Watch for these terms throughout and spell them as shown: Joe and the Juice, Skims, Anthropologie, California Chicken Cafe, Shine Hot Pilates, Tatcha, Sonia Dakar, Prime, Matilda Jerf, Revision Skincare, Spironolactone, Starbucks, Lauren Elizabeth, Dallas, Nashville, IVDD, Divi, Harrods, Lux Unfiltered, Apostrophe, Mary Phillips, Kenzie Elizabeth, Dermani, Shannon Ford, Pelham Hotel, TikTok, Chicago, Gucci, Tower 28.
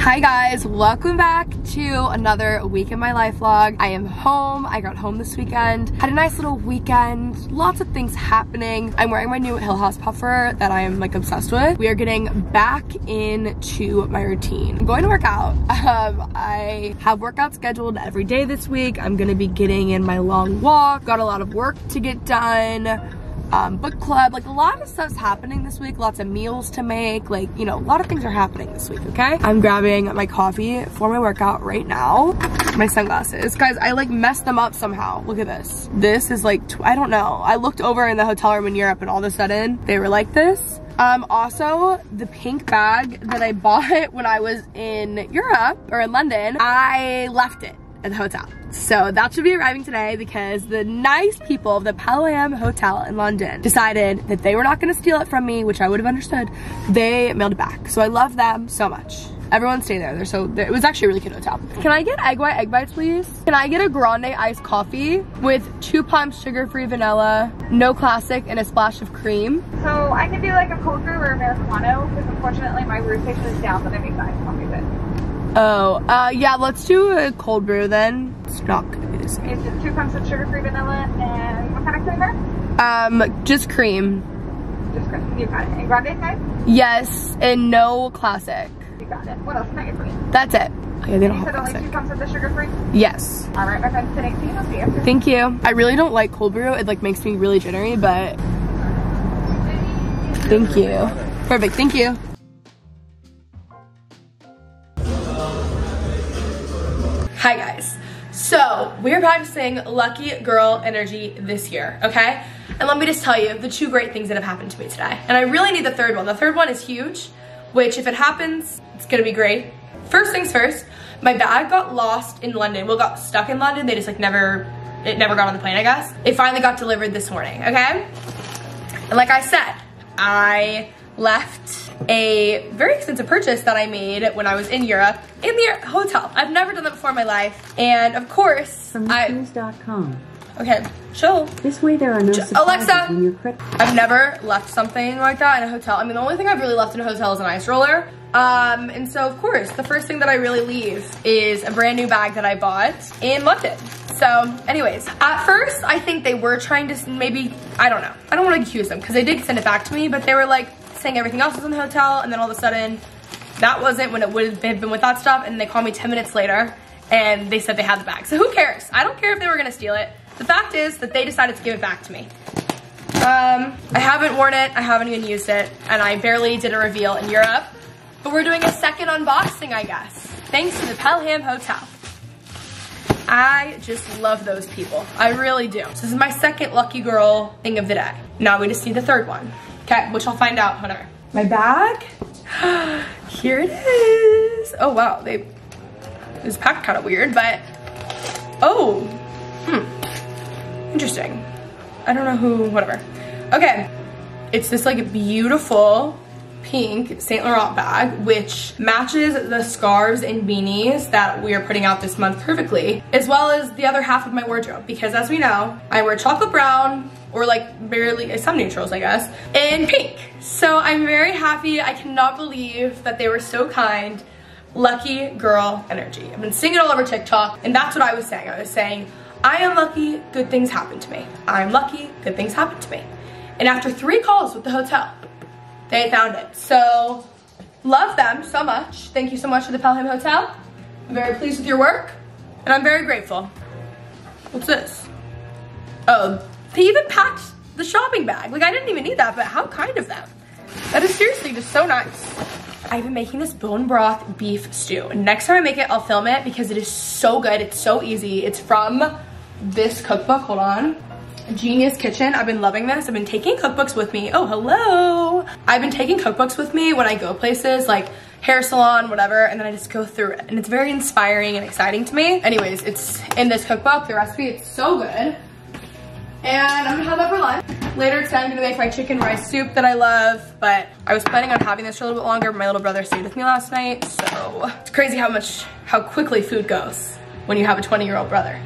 Hi guys, welcome back to another week in my life vlog. I am home. I got home this weekend. Had a nice little weekend. Lots of things happening. I'm wearing my new Hill House puffer that I am like obsessed with. We are getting back into my routine. I'm going to work out. I have workouts scheduled every day this week. I'm gonna be getting in my long walk. Got a lot of work to get done. Book club, like a lot of stuff's happening this week. Lots of meals to make, like, you know, a lot of things are happening this week, okay? I'm grabbing my coffee for my workout right now. My sunglasses. Guys, I like messed them up somehow. Look at this. This is like, I don't know. I looked over in the hotel room in Europe and all of a sudden they were like this. Also, the pink bag that I bought when I was in Europe or in London, I left it at the hotel. So that should be arriving today because the nice people of the Pelham Hotel in London decided that they were not gonna steal it from me, which I would have understood. They mailed it back. So I love them so much. Everyone stay there. It was actually a really cute hotel. Can I get egg white egg bites, please? Can I get a grande iced coffee with 2 pumps sugar-free vanilla, no classic, and a splash of cream? So I can do like a cold brew or Americano because unfortunately my brew station is down, but I make the iced coffee bit. Oh, yeah, let's do a cold brew then. Stock is. It's just 2 pumps of sugar-free vanilla and what kind of creamer? Just cream. Just cream. You got it. And grande type? Yes, and no classic. You got it. What else can I get for you? That's it. Okay, they don't have classic. Only 2 pumps of the sugar-free? Yes. All right, my friend, today, I'll see you. Thank you. I really don't like cold brew. It like makes me really jittery, but thank you. Perfect. Thank you. Hi guys, so we're practicing Lucky Girl Energy this year, okay? And let me just tell you the 2 great things that have happened to me today. And I really need the 3rd one. The 3rd one is huge, which if it happens, it's gonna be great. First things first, my bag got lost in London. Well, got stuck in London. They just like it never got on the plane, I guess. It finally got delivered this morning, okay? And like I said, I left a very expensive purchase that I made when I was in Europe in the hotel. I've never done that before in my life. And of course, from Skims.com. Okay, chill. This way there are no surprises. Alexa, when you're I've never left something like that in a hotel. I mean, the only thing I've really left in a hotel is an ice roller. And so of course, the first thing that I really leave is a brand new bag that I bought in London. So anyways, at first I think they were trying to maybe, I don't know. I don't want to accuse them because they did send it back to me, but they were like, saying everything else was in the hotel, and then all of a sudden that wasn't when it would have been with that stuff, and they called me 10 minutes later and they said they had the bag. So who cares? I don't care if they were gonna steal it. The fact is that they decided to give it back to me. I haven't worn it, I haven't even used it, and I barely did a reveal in Europe, but we're doing a 2nd unboxing, I guess, thanks to the Pelham Hotel. I just love those people. I really do. So this is my 2nd lucky girl thing of the day. Now we just need the 3rd one. Okay, which I'll find out, whatever. My bag, here it is. Oh wow, it was packed kind of weird, but, oh, interesting. I don't know who, whatever. Okay, it's this like beautiful pink Saint Laurent bag, which matches the scarves and beanies that we are putting out this month perfectly, as well as the other half of my wardrobe, because as we know, I wear chocolate brown, or like barely, some neutrals I guess, and pink. So I'm very happy. I cannot believe that they were so kind. Lucky girl energy. I've been seeing it all over TikTok, and that's what I was saying. I was saying, I am lucky, good things happen to me. I'm lucky, good things happen to me. And after 3 calls with the hotel, they found it. So love them so much. Thank you so much to the Pelham Hotel. I'm very pleased with your work, and I'm very grateful. What's this? Oh. They even packed the shopping bag. Like, I didn't even need that, but how kind of them. That is seriously just so nice. I've been making this bone broth beef stew. And next time I make it, I'll film it because it is so good. It's so easy. It's from this cookbook. Hold on. Genius Kitchen. I've been loving this. I've been taking cookbooks with me. Oh, hello. I've been taking cookbooks with me when I go places like hair salon, whatever, and then I just go through it. And it's very inspiring and exciting to me. Anyways, it's in this cookbook. The recipe, it's so good. And I'm gonna have that for lunch. Later today, I'm gonna make my chicken rice soup that I love, but I was planning on having this for a little bit longer, but my little brother stayed with me last night, so it's crazy how quickly food goes when you have a 20-year-old brother.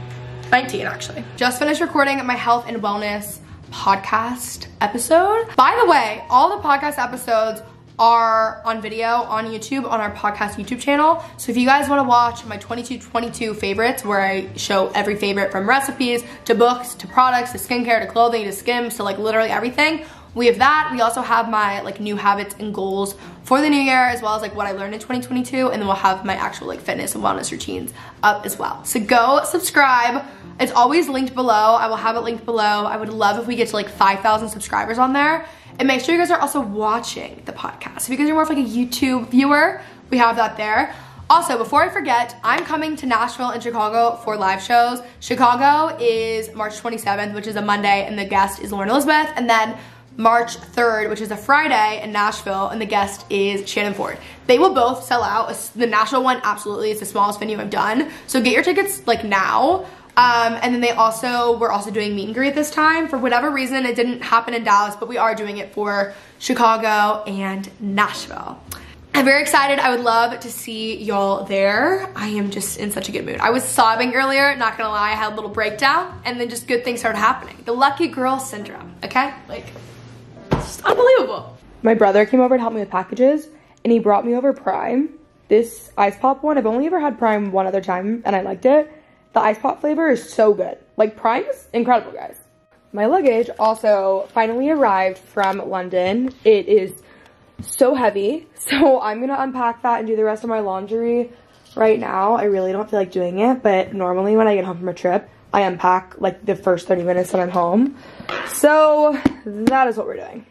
19, actually. Just finished recording my health and wellness podcast episode. By the way, all the podcast episodes are on video on YouTube on our podcast YouTube channel. So if you guys want to watch my 2222 favorites, where I show every favorite from recipes to books to products to skincare to clothing to Skims to like literally everything, we have that. We also have my like new habits and goals for the new year, as well as like what I learned in 2022, and then we'll have my actual like fitness and wellness routines up as well. So go subscribe. It's always linked below. I will have it linked below. I would love if we get to like 5,000 subscribers on there. And make sure you guys are also watching the podcast. If you guys are more of like a YouTube viewer, we have that there. Also, before I forget, I'm coming to Nashville and Chicago for live shows. Chicago is March 27th, which is a Monday, and the guest is Lauren Elizabeth. And then March 3rd, which is a Friday in Nashville, and the guest is Shannon Ford. They will both sell out. The Nashville one, absolutely, it's the smallest venue I've done. So get your tickets like now. And then we're also doing meet and greet this time. For whatever reason, it didn't happen in Dallas, but we are doing it for Chicago and Nashville. I'm very excited. I would love to see y'all there. I am just in such a good mood. I was sobbing earlier, not gonna lie. I had a little breakdown, and then just good things started happening. The lucky girl syndrome, okay? Like, it's unbelievable. My brother came over to help me with packages, and he brought me over Prime. This ice pop one, I've only ever had Prime one other time, and I liked it. The ice pop flavor is so good. Like, Prime is incredible, guys. My luggage also finally arrived from London. It is so heavy, so I'm gonna unpack that and do the rest of my laundry right now. I really don't feel like doing it, but normally when I get home from a trip, I unpack like the first 30 minutes that I'm home. So that is what we're doing.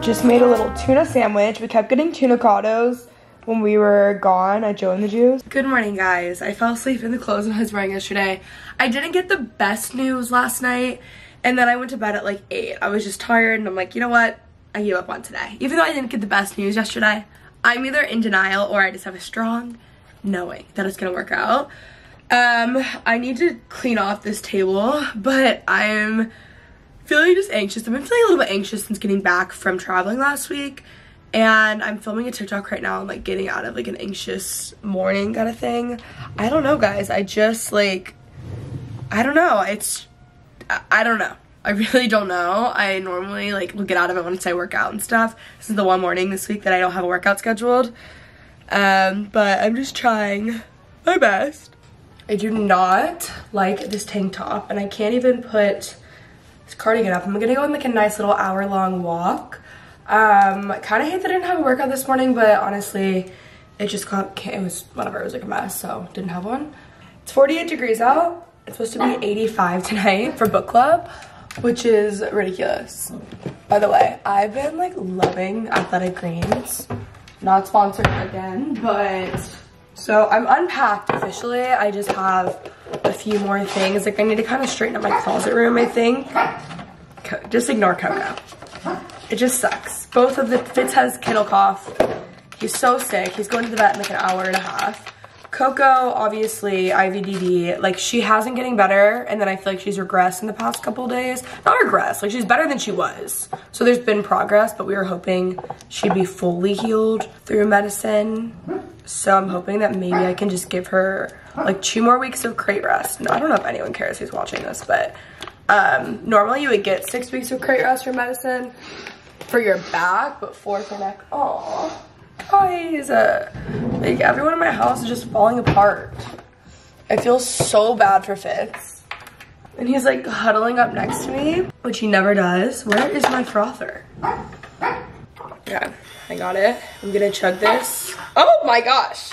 Just made a little tuna sandwich. We kept getting tunicados when we were gone at Joe and the Juice. Good morning, guys. I fell asleep in the clothes I was wearing yesterday. I didn't get the best news last night, and then I went to bed at like 8. I was just tired, and I'm like, you know what? I gave up on today. Even though I didn't get the best news yesterday, I'm either in denial or I just have a strong knowing that it's gonna work out. I need to clean off this table, but I'm feeling just anxious. I've been feeling a little bit anxious since getting back from traveling last week, and I'm filming a TikTok right now. I'm like getting out of like an anxious morning kind of thing. I don't know, guys. I just like, I don't know. It's, I don't know. I really don't know. I normally like will get out of it once I work out and stuff. This is the one morning this week that I don't have a workout scheduled, but I'm just trying my best. I do not like this tank top, and I can't even put this cardigan up. I'm gonna go on like a nice little hour-long walk. I kind of hate that I didn't have a workout this morning, but honestly, it just got, it was whatever, it was like a mess, so didn't have one. It's 48 degrees out. It's supposed to be 85 tonight for book club, which is ridiculous. By the way, I've been like loving Athletic Greens. Not sponsored again, but so I'm unpacked officially. I just have a few more things. Like, I need to kind of straighten up my closet room, I think. Just ignore Coco. It just sucks. Both of the Fitz has kennel cough. He's so sick. He's going to the vet in like an hour and a half. Coco, obviously, IVDD. Like, she hasn't getting better, and then I feel like she's regressed in the past couple days. Not regressed. Like, she's better than she was. So there's been progress, but we were hoping she'd be fully healed through medicine. So I'm hoping that maybe I can just give her like 2 more weeks of crate rest. No, I don't know if anyone cares who's watching this, but normally you would get 6 weeks of crate rest for medicine for your back, but 4 for neck. Aww, guys, like everyone in my house is just falling apart. I feel so bad for Fitz. And he's like huddling up next to me, which he never does. Where is my frother? Yeah, I got it. I'm gonna chug this. Oh my gosh.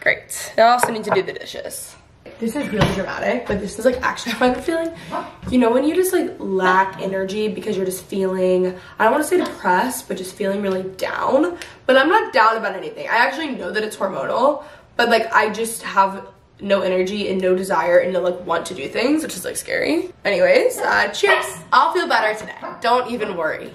Great. Now I also need to do the dishes. This is really dramatic, but this is like actually how I'm feeling. You know when you just like lack energy because you're just feeling, I don't want to say depressed, but just feeling really down. But I'm not down about anything. I actually know that it's hormonal, but like I just have no energy and no desire and no like want to do things, which is like scary. Anyways, cheers. I'll feel better today. Don't even worry.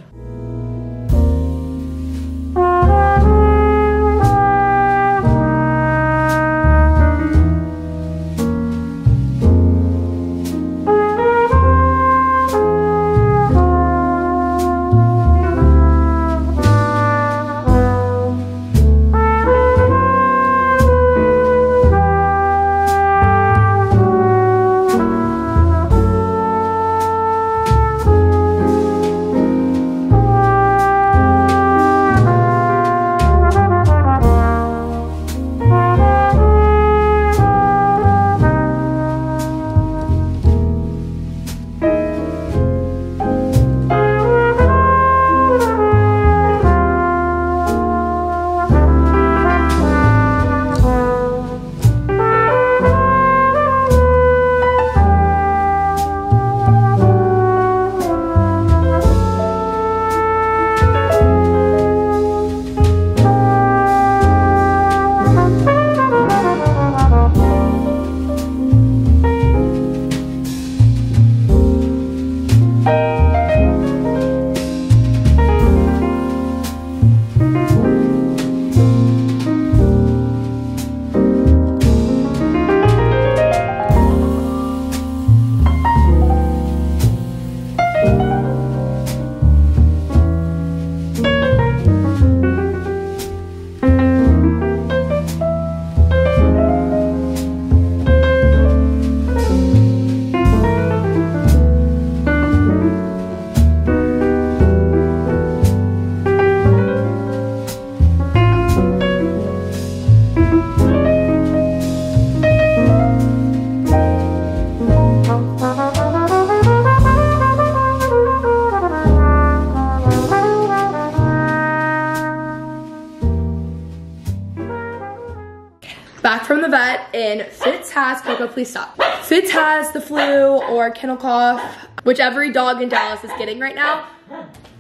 back from the vet and Fitz has, Coco please stop. Fitz has the flu or kennel cough, which every dog in Dallas is getting right now.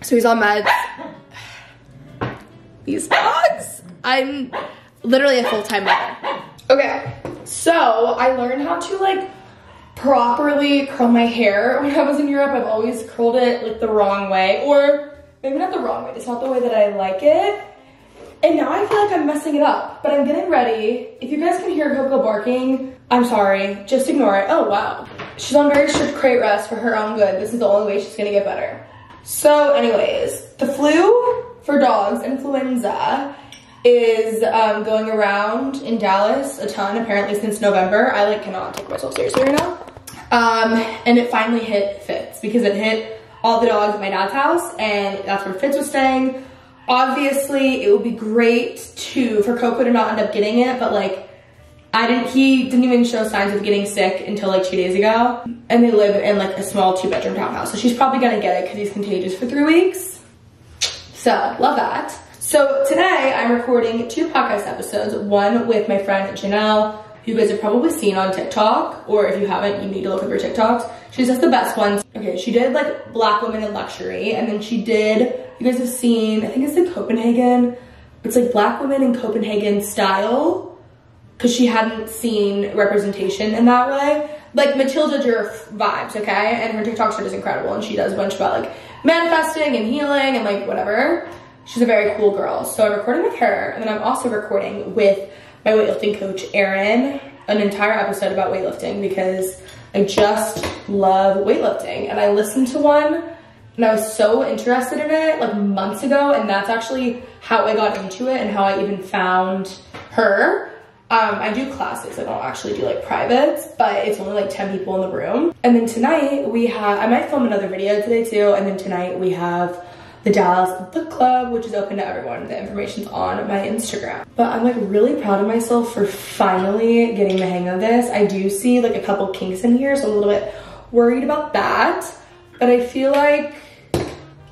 So he's on meds. These dogs, I'm literally a full-time mother. Okay, so I learned how to like properly curl my hair. When I was in Europe, I've always curled it like the wrong way, or maybe not the wrong way, it's not the way that I like it. And now I feel like I'm messing it up, but I'm getting ready. If you guys can hear Coco barking, I'm sorry, just ignore it. Oh wow. She's on very strict crate rest for her own good. This is the only way she's gonna get better. So anyways, the flu for dogs, influenza, is going around in Dallas a ton, apparently since November. I like cannot take myself seriously right now. And it finally hit Fitz because it hit all the dogs at my dad's house and that's where Fitz was staying. Obviously, it would be great for Coco to not end up getting it, but like, he didn't even show signs of getting sick until like 2 days ago. And they live in like a small 2-bedroom townhouse. So she's probably gonna get it because he's contagious for 3 weeks. So, love that. So today I'm recording 2 podcast episodes, one with my friend Janelle, who you guys have probably seen on TikTok, or if you haven't, you need to look up her TikToks. She's just the best ones. Okay, she did like Black Women in Luxury, and then she did, you guys have seen, I think it's the Copenhagen, it's like Black Women in Copenhagen Style, because she hadn't seen representation in that way. Like Matilda Jerf vibes, okay? And her TikToks are just incredible, and she does a bunch about like manifesting and healing and like whatever. She's a very cool girl. So I'm recording with her, and then I'm also recording with my weightlifting coach, Erin, an entire episode about weightlifting because I just love weightlifting. And I listened to one and I was so interested in it like months ago, and that's actually how I got into it and how I even found her. I do classes, I don't actually do like privates, but it's only like 10 people in the room. And then tonight we have, I might film another video today too, and then tonight we have the Dallas Book Club, which is open to everyone. The information's on my Instagram. But I'm like really proud of myself for finally getting the hang of this. I do see like a couple kinks in here, so I'm a little bit worried about that. But I feel like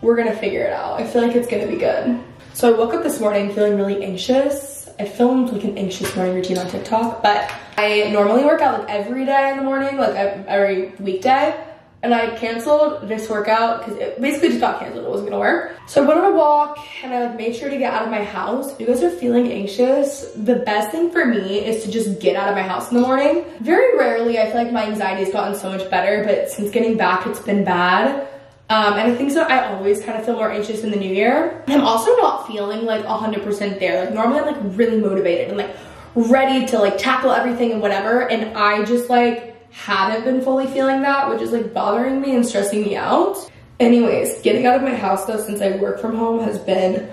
we're gonna figure it out. I feel like it's gonna be good. So I woke up this morning feeling really anxious. I filmed like an anxious morning routine on TikTok, but I normally work out like every day in the morning, like every weekday. And I canceled this workout because it basically just got canceled. It wasn't gonna work. So I went on a walk and I made sure to get out of my house. If you guys are feeling anxious, the best thing for me is to just get out of my house in the morning. Very rarely, I feel like my anxiety has gotten so much better, but since getting back, it's been bad. And I think so, I always kind of feel more anxious in the new year. I'm also not feeling like 100% there. Like normally I'm like really motivated and like ready to like tackle everything and whatever. And I just like, haven't been fully feeling that, which is like bothering me and stressing me out. Anyways, getting out of my house though, since I work from home, has been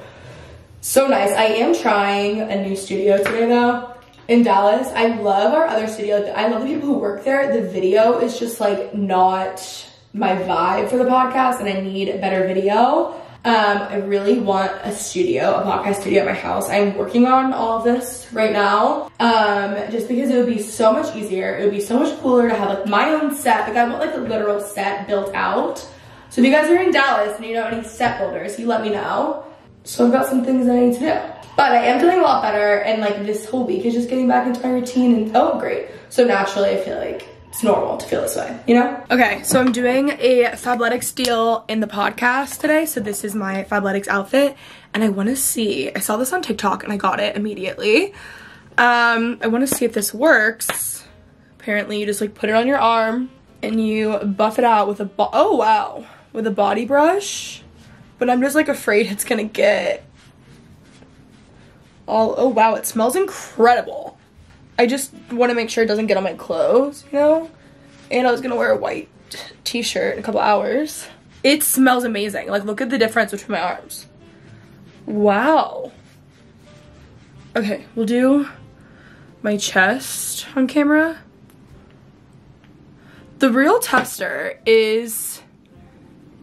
so nice. I am trying a new studio today though in Dallas. I love our other studio. I love the people who work there. The video is just like not my vibe for the podcast, and I need a better video. I really want a podcast studio at my house. I'm working on all of this right now, just because it would be so much easier. It would be so much cooler to have like my own set. Like I want like a literal set built out. So if you guys are in Dallas and you know any set builders, you let me know. So I've got some things that I need to do. But I am feeling a lot better, and like this whole week is just getting back into my routine, and oh great. So naturally I feel like it's normal to feel this way, you know? Okay, so I'm doing a Fabletics deal in the podcast today. So this is my Fabletics outfit. And I wanna see, I saw this on TikTok and I got it immediately. I wanna see if this works. Apparently you just like put it on your arm and you buff it out with a, oh wow, with a body brush. But I'm just like afraid it's gonna get all, oh wow, it smells incredible. I just want to make sure it doesn't get on my clothes, you know? And I was going to wear a white t-shirt in a couple hours. It smells amazing. Like, look at the difference between my arms. Wow. Okay, we'll do my chest on camera. The real tester is,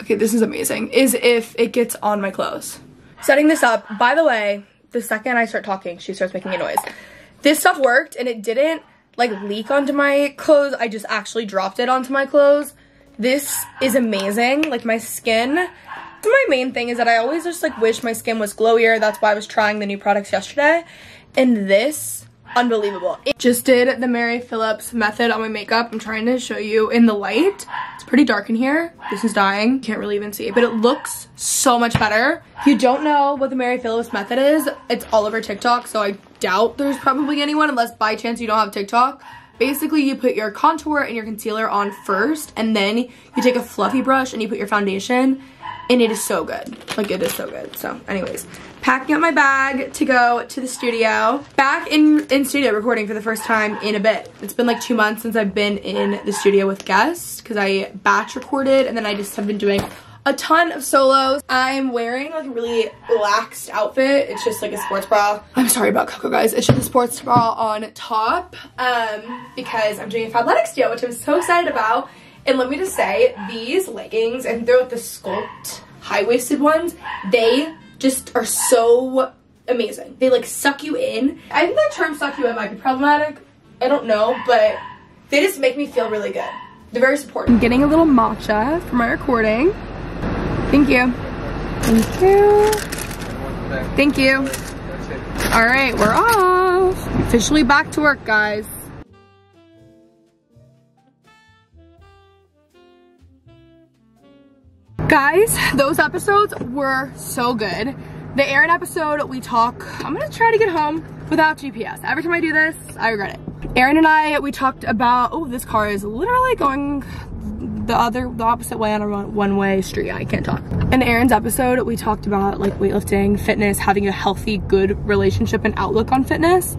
okay, this is amazing, is if it gets on my clothes. Setting this up, by the way, the second I start talking, she starts making a noise. This stuff worked, and it didn't like leak onto my clothes. I just actually dropped it onto my clothes. This is amazing. Like my skin, my main thing is that I always just like wish my skin was glowier. That's why I was trying the new products yesterday. And this unbelievable. It just did the Mary Phillips method on my makeup. I'm trying to show you in the light. It's pretty dark in here. This is dying. Can't really even see, but it looks so much better. If you don't know what the Mary Phillips method is, it's all over TikTok, so I doubt there's probably anyone unless by chance you don't have TikTok. Basically, you put your contour and your concealer on first, and then you take a fluffy brush and you put your foundation, and it is so good. Like, it is so good. So, anyways, packing up my bag to go to the studio. Back in studio recording for the first time in a bit. It's been like 2 months since I've been in the studio with guests, because I batch recorded, and then I just have been doing a ton of solos. I'm wearing like a really relaxed outfit. It's just like a sports bra. I'm sorry about Coco, guys. It's just a sports bra on top because I'm doing a Fabletics deal, which I'm so excited about. And let me just say, these leggings, and they're like the sculpt high-waisted ones, they just are so amazing. They like suck you in. I think that term suck you in might be problematic. I don't know, but they just make me feel really good. They're very supportive. I'm getting a little matcha for my recording. Thank you. Thank you. Thank you. All right, we're off. Officially back to work, guys. Guys, those episodes were so good. The Erin episode, we talk, I'm gonna try to get home without GPS. Every time I do this, I regret it. Erin and I, we talked about, oh, this car is literally going the opposite way on a one-way street. I can't talk. In Erin's episode, we talked about like weightlifting, fitness, having a healthy, good relationship and outlook on fitness.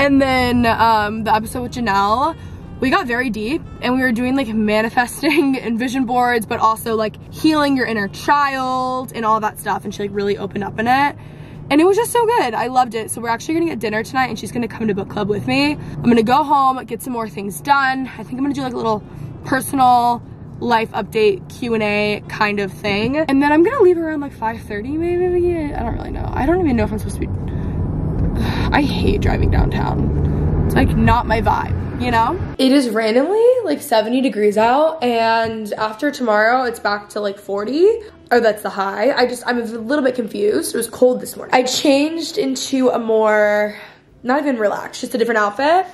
And then the episode with Janelle, we got very deep and we were doing like manifesting and vision boards, but also like healing your inner child and all that stuff. And she like really opened up in it. And it was just so good. I loved it. So we're actually gonna get dinner tonight and she's gonna come to book club with me. I'm gonna go home, get some more things done. I think I'm gonna do like a little personal life update Q&A kind of thing, and then I'm gonna leave around like 5:30 maybe. I don't really know. I don't even know if I'm supposed to be. I hate driving downtown. It's like not my vibe, you know? It is randomly like 70 degrees out, and after tomorrow it's back to like 40, or that's the high. I'm a little bit confused. It was cold this morning. I changed into a more, not even relaxed, just a different outfit.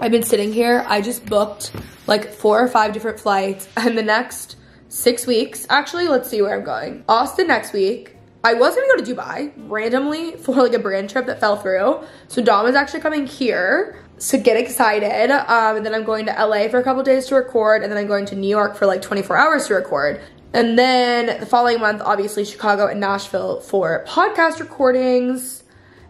I've been sitting here. I just booked like 4 or 5 different flights, and the next 6 weeks, actually, let's see where I'm going. Austin next week. I was gonna go to Dubai randomly for like a brand trip that fell through. So Dom is actually coming here, so get excited. And then I'm going to LA for a couple days to record, and then I'm going to New York for like 24 hours to record. And then the following month, obviously Chicago and Nashville for podcast recordings.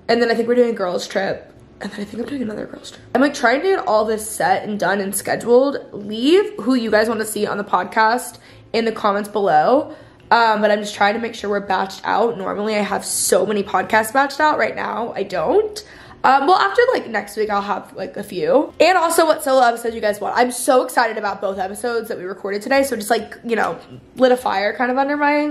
And then I think we're doing a girls trip. And then I think I'm doing another girls trip. I'm like trying to get all this set and done and scheduled. Leave who you guys want to see on the podcast in the comments below. But I'm just trying to make sure we're batched out. Normally I have so many podcasts batched out. Right now I don't. Well, after like next week I'll have like a few. And also what solo episodes you guys want. I'm so excited about both episodes that we recorded today. So just like, you know, lit a fire kind of under my,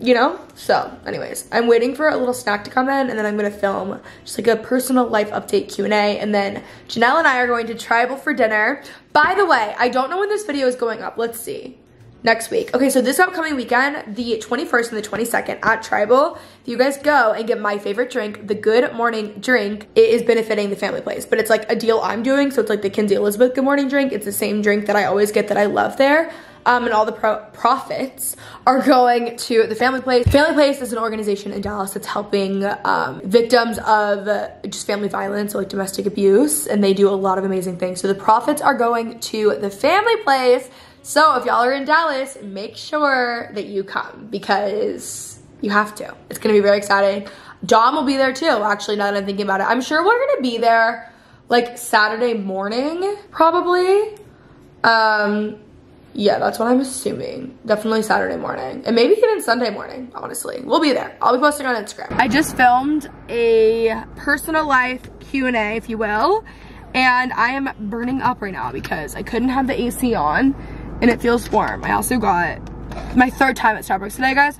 you know? So anyways, I'm waiting for a little snack to come in, and then I'm gonna film just like a personal life update Q&A, and then Janelle and I are going to Tribal for dinner. By the way, I don't know when this video is going up. Let's see. Next week. Okay, so this upcoming weekend, the 21st and the 22nd at Tribal, you guys go and get my favorite drink, the Good Morning drink. It is benefiting the family place, but it's like a deal I'm doing, so it's like the Kenzie Elizabeth Good Morning drink. It's the same drink that I always get that I love there. And all the profits are going to the family place. Family Place is an organization in Dallas that's helping victims of just family violence, or like domestic abuse, and they do a lot of amazing things. So the profits are going to the family place. So if y'all are in Dallas, make sure that you come, because you have to. It's gonna be very exciting. Dom will be there too, actually, now that I'm thinking about it. I'm sure we're gonna be there like Saturday morning, probably. Yeah, that's what I'm assuming. Definitely Saturday morning, and maybe even Sunday morning, honestly. We'll be there. I'll be posting on Instagram. I just filmed a personal life Q&A, if you will, and I am burning up right now because I couldn't have the AC on. And it feels warm. I also got my third time at Starbucks today, guys.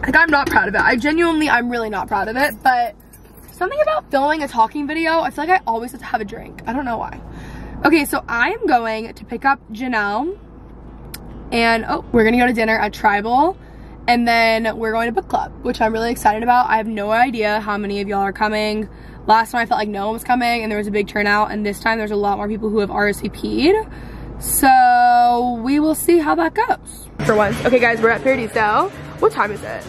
Like, I'm not proud of it. I'm really not proud of it. But something about filming a talking video, I feel like I always have to have a drink. I don't know why. Okay, so I am going to pick up Janelle. And, oh, we're going to go to dinner at Tribal. And then we're going to book club, which I'm really excited about. I have no idea how many of y'all are coming. Last time I felt like no one was coming and there was a big turnout, and this time there's a lot more people who have RSVP'd. So we will see how that goes. For once. Okay guys, we're at Paradiso now. What time is it?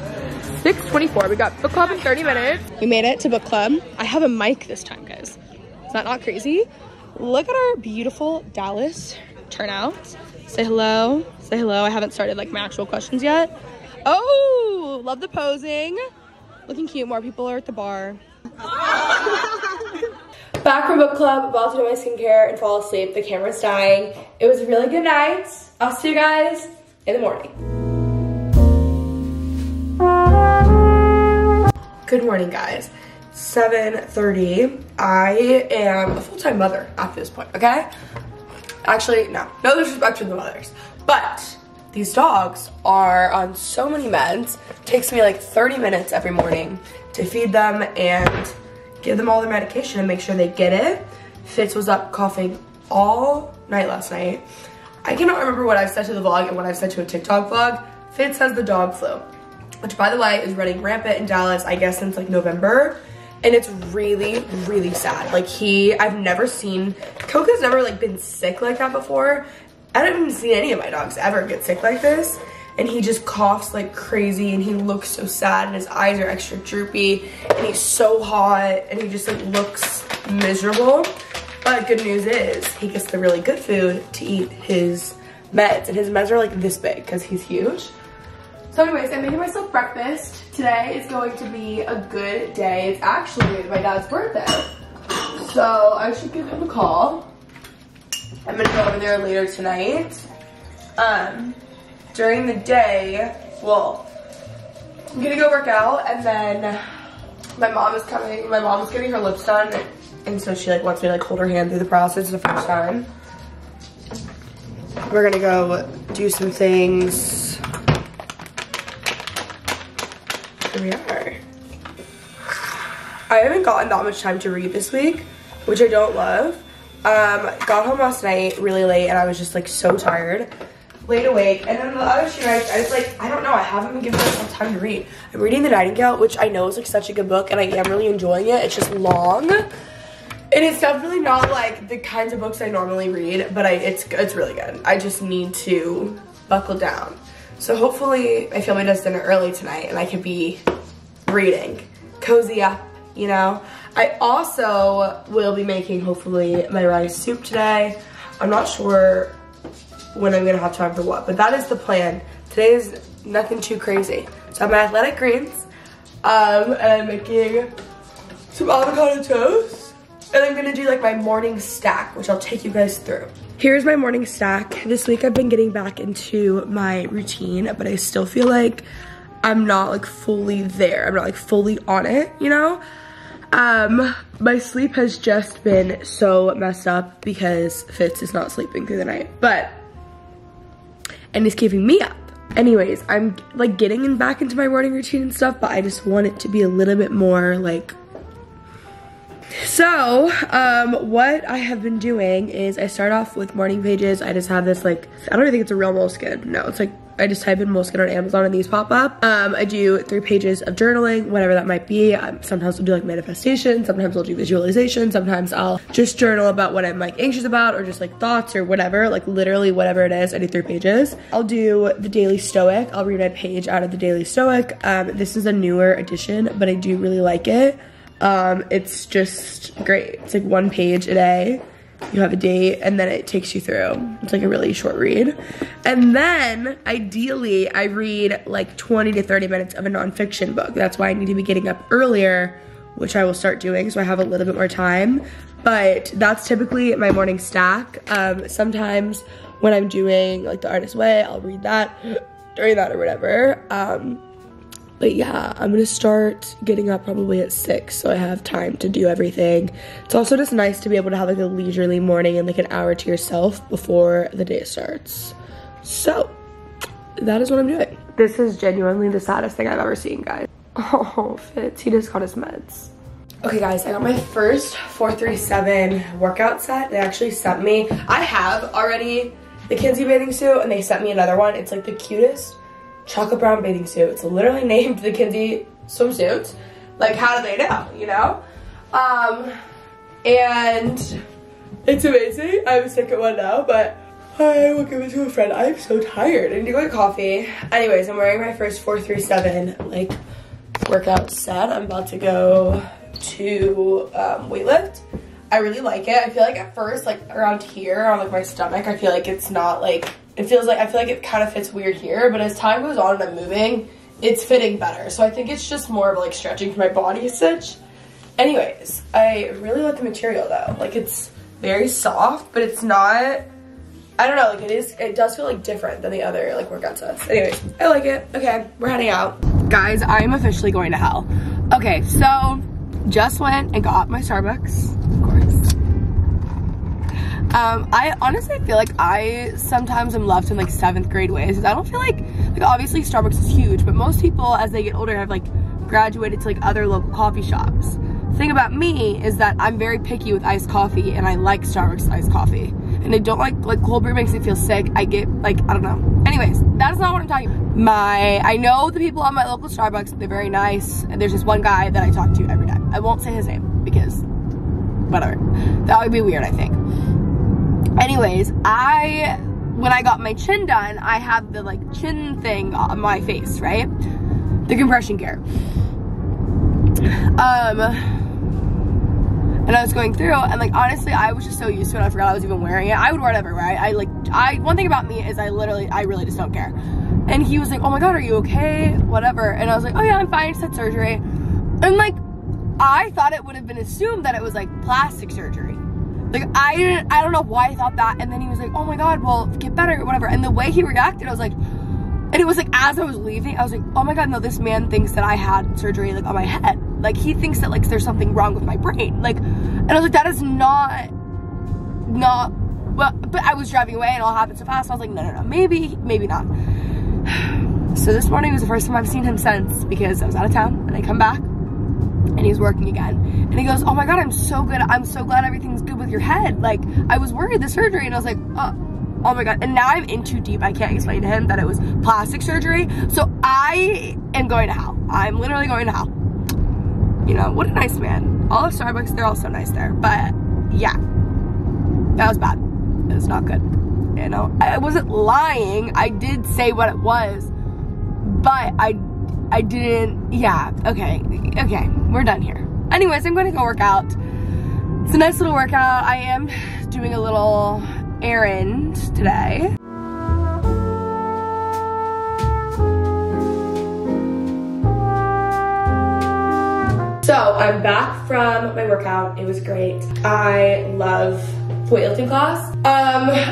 6:24. We got book club in 30 minutes. We made it to book club. I have a mic this time, guys. Is that not crazy? Look at our beautiful Dallas turnout. Say hello. Say hello. I haven't started like my actual questions yet. Oh, love the posing. Looking cute. More people are at the bar. Back from book club, about to do my skincare and fall asleep. The camera's dying. It was a really good night. I'll see you guys in the morning. Good morning, guys. 7:30. I am a full-time mother at this point, okay? Actually, no. No disrespect to the mothers. But these dogs are on so many meds. It takes me like 30 minutes every morning to feed them and give them all their medication and make sure they get it. Fitz was up coughing all night last night. I cannot remember what I've said to the vlog and what I've said to a TikTok vlog. Fitz has the dog flu, which by the way is running rampant in Dallas, I guess since like November. And it's really, really sad. Like I've never seen, Coco's never like been sick like that before. I haven't even seen any of my dogs ever get sick like this. And he just coughs like crazy and he looks so sad and his eyes are extra droopy and he's so hot and he just like looks miserable. But good news is he gets the really good food to eat his meds, and his meds are like this big because he's huge. So anyways, I'm making myself breakfast. Today is going to be a good day. It's actually my dad's birthday. So I should give him a call. I'm gonna go over there later tonight. During the day, well, I'm gonna go work out, and then my mom is coming. My mom's getting her lips done, and so she like wants me to like hold her hand through the process the first time. We're gonna go do some things. Here we are. I haven't gotten that much time to read this week, which I don't love. Got home last night really late, and I was just like so tired. Laid awake, and then the other shoe I was like, I don't know, I haven't been giving myself time to read. I'm reading The Nightingale, which I know is like such a good book, and I am really enjoying it. It's just long, and it's definitely not like the kinds of books I normally read, but it's really good. I just need to buckle down. So hopefully my family does dinner early tonight, and I can be reading, cozy up, you know. I also will be making hopefully my rice soup today. I'm not sure when I'm gonna have time for what, but that is the plan. Today is nothing too crazy. So I'm at Athletic Greens, and I'm making some avocado toast, and I'm gonna do like my morning stack, which I'll take you guys through. Here's my morning stack. This week I've been getting back into my routine, but I still feel like I'm not like fully there. I'm not like fully on it, you know? My sleep has just been so messed up because Fitz is not sleeping through the night, but and it's keeping me up. Anyways, I'm like getting in back into my morning routine and stuff, but I just want it to be a little bit more like. So, what I have been doing is I start off with morning pages. I just have this like, I don't even think it's a real Moleskine. No, it's like, I just type in Moleskine on Amazon and these pop up. I do 3 pages of journaling, whatever that might be. Sometimes I'll do like manifestation, sometimes I'll do visualization, sometimes I'll just journal about what I'm like anxious about or just like thoughts or whatever, like literally whatever it is, I do 3 pages. I'll do the Daily Stoic. I'll read my page out of the Daily Stoic. This is a newer edition, but I do really like it. It's just great. It's like 1 page a day. You have a date, and then it takes you through. It's like a really short read. And then, ideally, I read like 20 to 30 minutes of a nonfiction book. That's why I need to be getting up earlier, which I will start doing, so I have a little bit more time. But that's typically my morning stack. Sometimes when I'm doing like The Artist's Way, I'll read that during that or whatever. But yeah, I'm gonna start getting up probably at 6, so I have time to do everything. It's also just nice to be able to have like a leisurely morning and like an hour to yourself before the day starts. So, that is what I'm doing. This is genuinely the saddest thing I've ever seen, guys. Oh, Fitz, he just got his meds. Okay guys, I got my first 437 workout set. They actually sent me, I have already the Kinsey bathing suit, and they sent me another one. It's like the cutest chocolate brown bathing suit. It's literally named the Kenzie swimsuit. Like, how do they know, you know? And it's amazing. I have a second one now, but I will give it to a friend. I'm so tired. I need to go get coffee. Anyways, I'm wearing my first 437, like, workout set. I'm about to go to weightlift. I really like it. I feel like at first, like, around here on, like, my stomach, I feel like it's not, like, it feels like, I feel like it kind of fits weird here, but as time goes on and I'm moving, it's fitting better. So I think it's just more of, like, stretching for my body as such. Anyways, I really like the material, though. Like, it's very soft, but it's not, I don't know, like, it does feel, like, different than the other, like, workout sets. Anyways, I like it. Okay, we're heading out. Guys, I'm officially going to hell. Okay, so just went and got my Starbucks, of course. I honestly feel like I sometimes am left in, like, 7th grade ways. I don't feel like obviously Starbucks is huge, but most people as they get older have, like, graduated to, like, other local coffee shops. The thing about me is that I'm very picky with iced coffee, and I like Starbucks iced coffee. And I don't like cold brew makes me feel sick. I get, like, I don't know. Anyways, that's not what I'm talking about. I know the people at my local Starbucks, they're very nice. And there's this one guy that I talk to every time. I won't say his name because whatever. That would be weird, I think. Anyways, when I got my chin done, I have the, like, chin thing on my face, right? The compression care. And I was going through, and, like, honestly, I was just so used to it, I forgot I was even wearing it. I would wear it everywhere. One thing about me is I really just don't care. And he was like, oh my God, are you okay? Whatever. And I was like, oh yeah, I'm fine, I just had surgery. And, like, I thought it would have been assumed that it was, like, plastic surgery. Like, I don't know why I thought that. And then he was like, oh my God, well, get better, whatever. And the way he reacted, I was like, and it was like, as I was leaving, I was like, oh my God, no, this man thinks that I had surgery, like, on my head. Like, he thinks that, like, there's something wrong with my brain. Like, and I was like, that is not, well, but I was driving away and it all happened so fast. I was like, no, maybe not. So this morning was the first time I've seen him since, because I was out of town, and I come back and he's working again. And he goes, oh my God, I'm so glad everything's good with your head. Like, I was worried the surgery, and I was like, oh my God. And now I'm in too deep. I can't explain to him that it was plastic surgery. So I am going to hell. I'm literally going to hell. You know, what a nice man. All of Starbucks, they're all so nice there. But yeah, that was bad. It was not good. You know, I wasn't lying. I did say what it was, but I didn't, yeah, okay, we're done here. Anyways, I'm gonna go work out. It's a nice little workout. I am doing a little errand today. So I'm back from my workout. It was great. I love weightlifting class.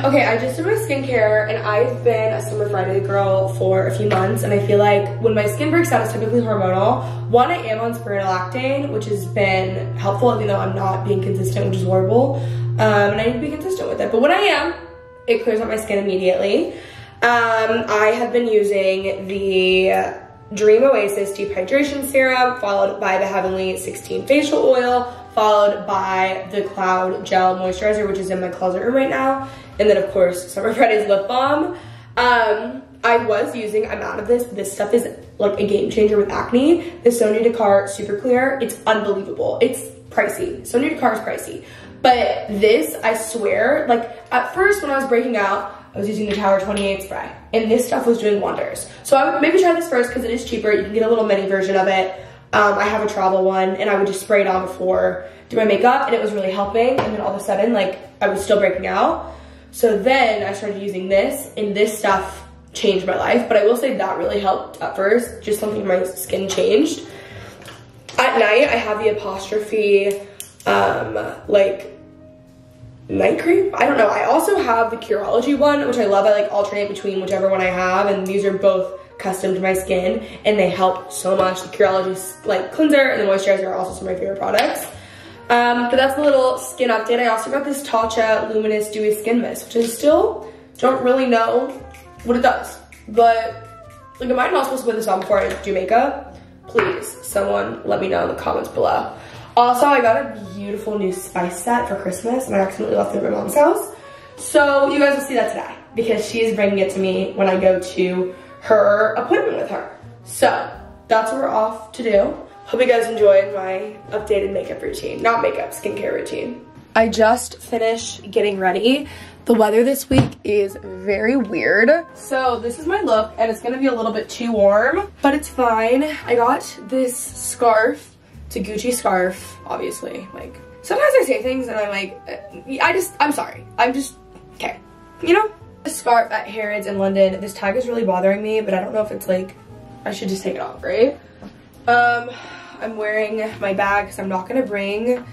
Okay, I just did my skincare, and I've been a Summer Friday girl for a few months, and I feel like when my skin breaks out, it's typically hormonal. One, I am on Spironolactone, which has been helpful, even though I'm not being consistent, which is horrible. And I need to be consistent with it. But when I am, it clears out my skin immediately. I have been using the Dream Oasis Deep Hydration Serum, followed by the Heavenly 16 Facial Oil, followed by the Cloud Gel Moisturizer, which is in my closet room right now. And then, of course, Summer Fridays Lip Balm. I'm out of this. This stuff is, like, a game changer with acne. The Sonia Dakar Super Clear, it's unbelievable. It's pricey. Sonia Dakar is pricey. But this, I swear, like, at first when I was breaking out, I was using the Tower 28 spray, and this stuff was doing wonders. So I would maybe try this first because it is cheaper. You can get a little mini version of it. I have a travel one, and I would just spray it on before, do my makeup, and it was really helping. And then all of a sudden, like, I was still breaking out. So then I started using this, and this stuff changed my life. But I will say that really helped at first, just something my skin changed. At night, I have the Apostrophe, like, night cream? I don't know. I also have the Curology one, which I love. I, like, alternate between whichever one I have, and these are both custom to my skin, and they help so much. The Curology, like, cleanser and the moisturizer are also some of my favorite products. But that's a little skin update. I also got this Tatcha Luminous Dewy Skin Mist, which I still don't really know what it does. But, like, am I not supposed to put this on before I do makeup? Please, someone let me know in the comments below. Also, I got a beautiful new spice set for Christmas, and I accidentally left it at my mom's house. So you guys will see that today, because she is bringing it to me when I go to her appointment with her. So that's what we're off to do. Hope you guys enjoyed my updated makeup routine. Not makeup, skincare routine. I just finished getting ready. The weather this week is very weird. So this is my look, and it's gonna be a little bit too warm, but it's fine. I got this scarf. It's a Gucci scarf, obviously. Like, sometimes I say things and I'm like, I'm sorry. I'm just, okay, you know? A scarf at Harrods in London. This tag is really bothering me, but I don't know if it's like, I should just take it off, right? I'm wearing my bag because I'm not gonna bring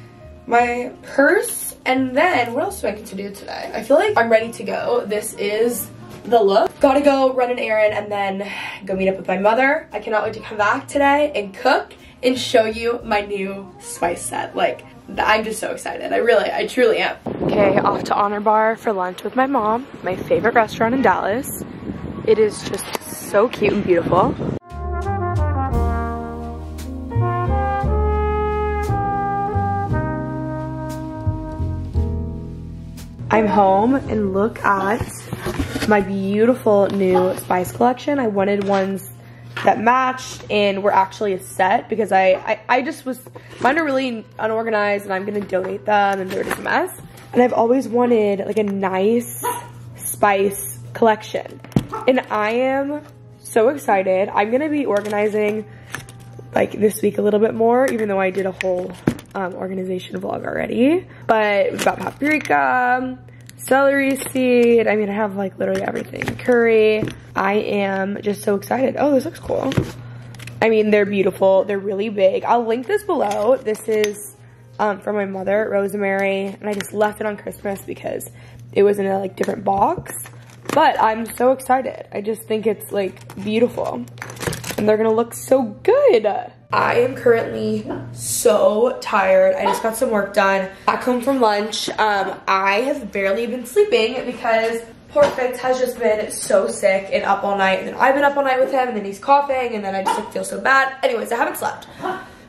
my purse. And then what else do I get to do today? I feel like I'm ready to go. This is the look. Gotta go run an errand and then go meet up with my mother. I cannot wait to come back today and cook and show you my new spice set. Like, I'm just so excited. I truly am. Okay, off to Honor Bar for lunch with my mom, my favorite restaurant in Dallas. It is just so cute and beautiful. I'm home and look at my beautiful new spice collection. I wanted ones that matched and were actually a set because I just was, mine are really unorganized and I'm gonna donate them and they're just a mess. And I've always wanted like a nice spice collection. And I am so excited. I'm gonna be organizing like this week a little bit more, even though I did a whole organization vlog already, but it was about paprika, celery seed. I mean, I have like literally everything. Curry. I am just so excited. Oh, this looks cool. I mean, they're beautiful. They're really big. I'll link this below. This is from my mother, Rosemary, and I just left it on Christmas because it was in a like different box, but I'm so excited. I just think it's like beautiful and they're gonna look so good. I am currently so tired. I just got some work done. Back home from lunch. I have barely been sleeping because poor Fitz has just been so sick and up all night. And then I've been up all night with him and then he's coughing and then I just like, feel so bad. Anyways, I haven't slept.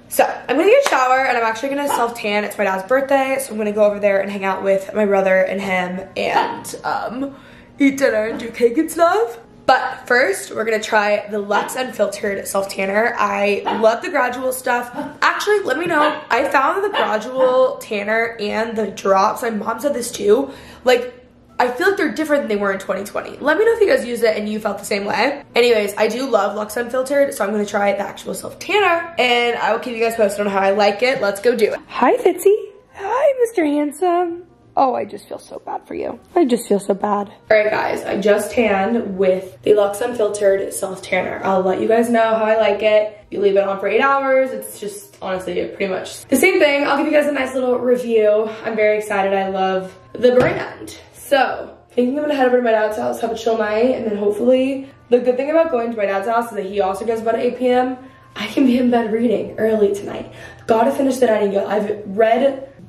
So I'm gonna get a shower and I'm actually gonna self-tan. It's my dad's birthday. So I'm gonna go over there and hang out with my brother and him and eat dinner and do cake and stuff. But first, we're gonna try the Lux Unfiltered Self Tanner. I love the gradual stuff. Actually, let me know. I found the gradual tanner and the drops. My mom said this too. Like, I feel like they're different than they were in 2020. Let me know if you guys used it and you felt the same way. Anyways, I do love Lux Unfiltered, so I'm gonna try the actual Self Tanner. And I will keep you guys posted on how I like it. Let's go do it. Hi, Fitzy. Hi, Mr. Handsome. Oh, I just feel so bad for you. I just feel so bad. All right, guys, I just tanned with the Lux Unfiltered Self Tanner. I'll let you guys know how I like it. You leave it on for 8 hours. It's just honestly pretty much the same thing. I'll give you guys a nice little review. I'm very excited. I love the brand. So I think I'm gonna head over to my dad's house, have a chill night, and then hopefully, the good thing about going to my dad's house is that he also goes about 8 p.m. I can be in bed reading early tonight. Gotta finish the nightingale.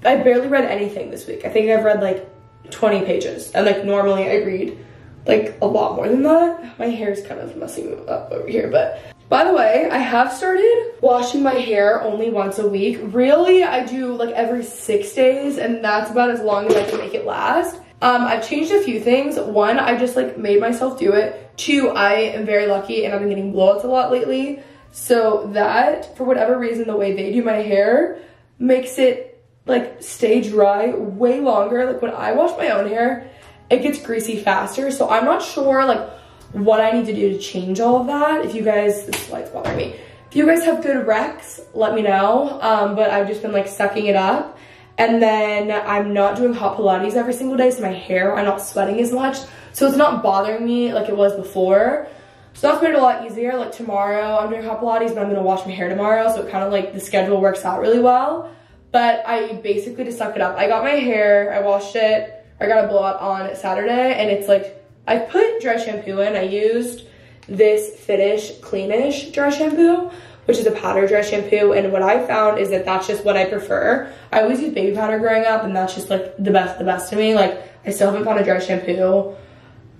I barely read anything this week. I think I've read like 20 pages. And like normally I read like a lot more than that. My hair's kind of messing up over here, but. By the way, I have started washing my hair only once a week. Really, I do like every 6 days and that's about as long as I can make it last. I've changed a few things. One, I just like made myself do it. Two, I am very lucky and I've been getting blowouts a lot lately. So that, for whatever reason, the way they do my hair makes it like stay dry way longer. Like when I wash my own hair, it gets greasy faster. So I'm not sure like what I need to do to change all of that. If you guys, this light's bothering me. If you guys have good recs, let me know. But I've just been like sucking it up. And then I'm not doing hot Pilates every single day. So my hair, I'm not sweating as much. So it's not bothering me like it was before. So that's made it a lot easier. Like tomorrow I'm doing hot Pilates, but I'm gonna wash my hair tomorrow. So it kind of like the schedule works out really well. But I basically just suck it up. I got my hair, I washed it, I got a blowout on Saturday, and it's like, I put dry shampoo in. I used this Finish Cleanish dry shampoo, which is a powder dry shampoo, and what I found is that that's just what I prefer. I always used baby powder growing up, and that's just like the best to me. Like, I still haven't found a dry shampoo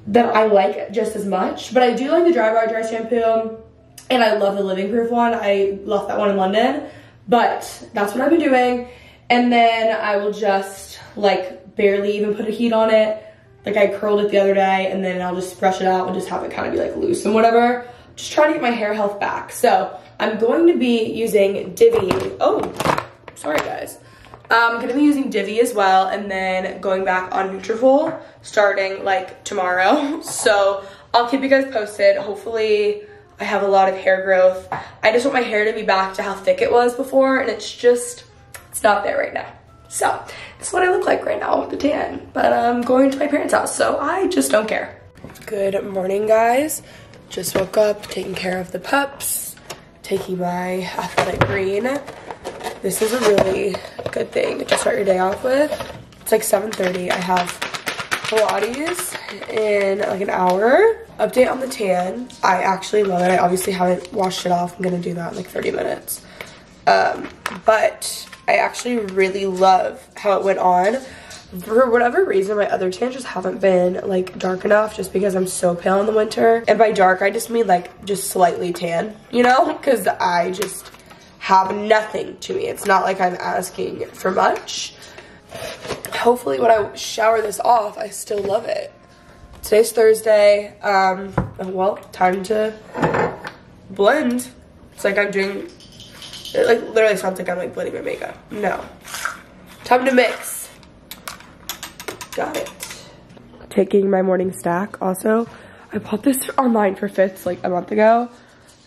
that I like just as much, but I do like the Drybar dry shampoo, and I love the Living Proof one. I love that one in London. But that's what I've been doing. And then I will just like barely even put a heat on it. Like I curled it the other day and then I'll just brush it out and just have it kind of be like loose and whatever. Just trying to get my hair health back. So I'm going to be using Divi. Oh, sorry guys. I'm going to be using Divi as well and then going back on Nutrafol starting like tomorrow. So I'll keep you guys posted. Hopefully I have a lot of hair growth. I just want my hair to be back to how thick it was before, and it's just, it's not there right now. So that's what I look like right now with the tan, but I'm going to my parents' house, so I just don't care. Good morning, guys. Just woke up, taking care of the pups, taking my Athletic Green. This is a really good thing to start your day off with. It's like 7:30. I have Pilates in like an hour. Update on the tan. I actually love it. I obviously haven't washed it off. I'm gonna do that in like 30 minutes. But I actually really love how it went on. For whatever reason, my other tan just haven't been like dark enough just because I'm so pale in the winter. And by dark, I just mean like just slightly tan, you know? Because I just have nothing to me. It's not like I'm asking for much. Hopefully when I shower this off, I still love it. Today's Thursday. Well, time to blend. It's like I'm doing... It like literally sounds like I'm like blending my makeup. No. Time to mix. Got it. Taking my morning stack. Also, I bought this online for Fitz like a month ago.